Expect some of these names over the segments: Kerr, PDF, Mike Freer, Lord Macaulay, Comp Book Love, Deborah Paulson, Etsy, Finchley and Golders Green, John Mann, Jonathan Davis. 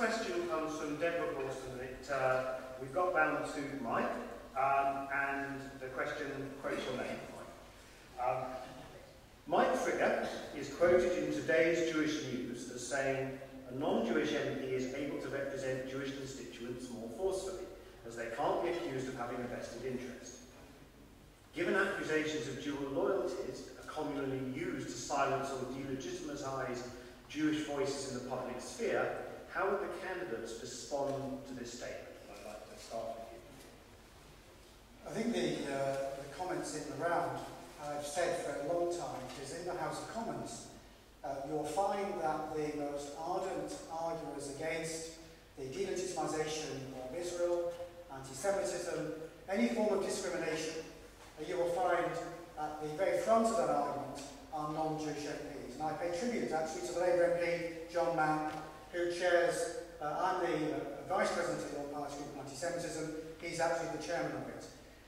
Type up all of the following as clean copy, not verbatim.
question comes from Deborah Paulson that we got bound to Mike, and the question quotes your name, Mike. Mike Freer is quoted in today's Jewish News as saying, a non-Jewish MP is able to represent Jewish constituents more forcefully, as they can't be accused of having a vested interest. Given accusations of dual loyalties are commonly used to silence or delegitimize Jewish voices in the public sphere, how would the candidates respond to this statement? I'd like to start with you. I think the comments in the round, I've said for a long time, is in the House of Commons, you'll find that the most ardent arguers against the delegitimisation of Israel, anti-Semitism, any form of discrimination, you will find at the very front of that argument are non-Jewish MPs. And I pay tribute actually to the Labour MP, John Mann, who chairs, I'm the Vice President of the All Party Group on Anti-Semitism, he's actually the chairman of it.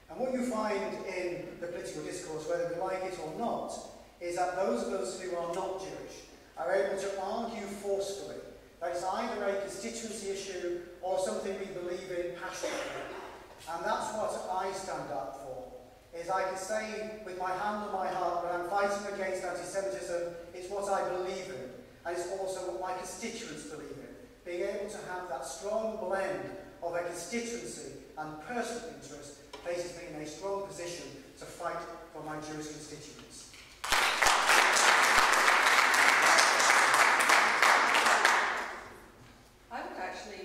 And what you find in the political discourse, whether we like it or not, is that those of us who are not Jewish are able to argue forcefully that it's either a constituency issue or something we believe in passionately. And that's what I stand up for, is I can say with my hand on my heart when I'm fighting against anti-Semitism, it's what I believe in, and it's also what my constituents believe in. Being able to have that strong blend of a constituency and personal interest places me in a strong position to fight for my Jewish constituents.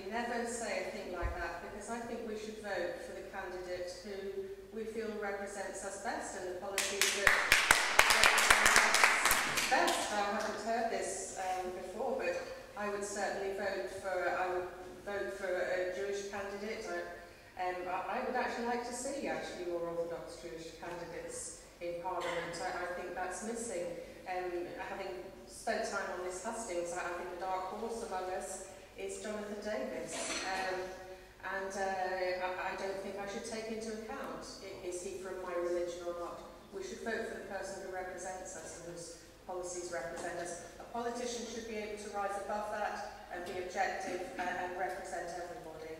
Never say a thing like that, because I think we should vote for the candidate who we feel represents us best and the policies that represent us best. I haven't heard this before, but I would certainly vote for. I would vote for a Jewish candidate. I would actually like to see more Orthodox Jewish candidates in Parliament. I think that's missing. Having spent time on this hustings, I think the dark horse among us is Jonathan Davis, and I don't think I should take into account, is he from my religion or not? We should vote for the person who represents us and whose policies represent us. A politician should be able to rise above that and be objective and represent everybody.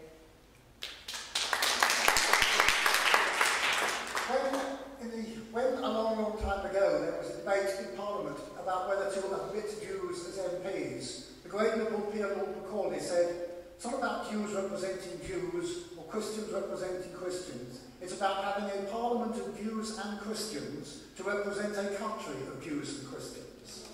When a long time ago there was a debate in Parliament about whether to admit Jews as MPs, the great Lord Macaulay said, it's not about Jews representing Jews or Christians representing Christians. It's about having a parliament of Jews and Christians to represent a country of Jews and Christians.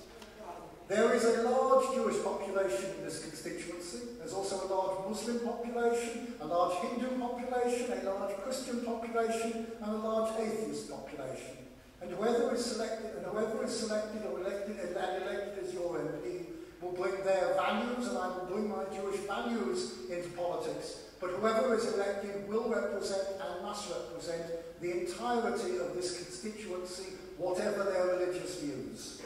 There is a large Jewish population in this constituency. There's also a large Muslim population, a large Hindu population, a large Christian population, and a large atheist population. And whoever is selected or elected and elected as your MP will bring their values, and I will bring my Jewish values into politics, but whoever is elected will represent and must represent the entirety of this constituency, whatever their religious views.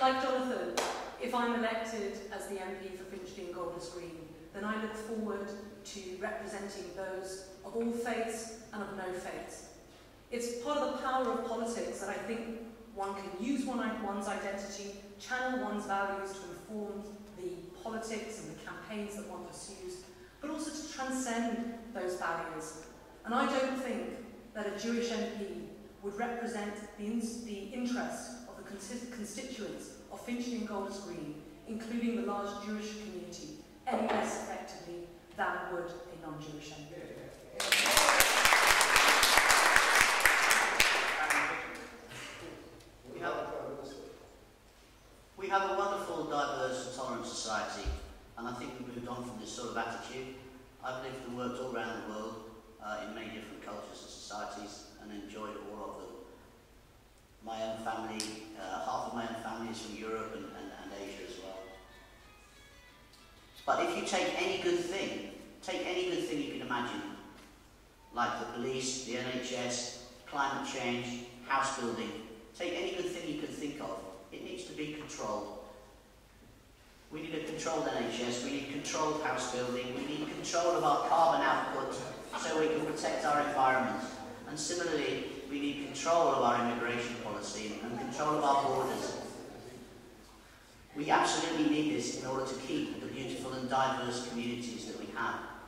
Like Jonathan, if I'm elected as the MP for Finchley and Golders Green, then I look forward to representing those of all faiths and of no faiths. It's part of the power of politics that I think one can use one's identity, channel one's values to inform the politics and the campaigns that one pursues, but also to transcend those barriers. And I don't think that a Jewish MP would represent the interests of the constituents of Finchley and Golders Green, including the large Jewish community, any less effectively than would a non-Jewish MP. We have a wonderful, diverse and tolerant society, and I think we've moved on from this sort of attitude. I've lived and worked all around the world in many different cultures and societies and enjoyed all of them. My own family, half of my own family is from Europe and Asia as well. But if you take any good thing you can imagine, like the police, the NHS, climate change, house building, take any good thing you can think of, it needs to be controlled. We need a controlled NHS, we need controlled house building, we need control of our carbon output so we can protect our environment. And similarly, we need control of our immigration policy and control of our borders. We absolutely need this in order to keep the beautiful and diverse communities that we have.